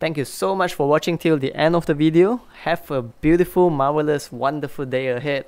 Thank you so much for watching till the end of the video. Have a beautiful, marvelous, wonderful day ahead.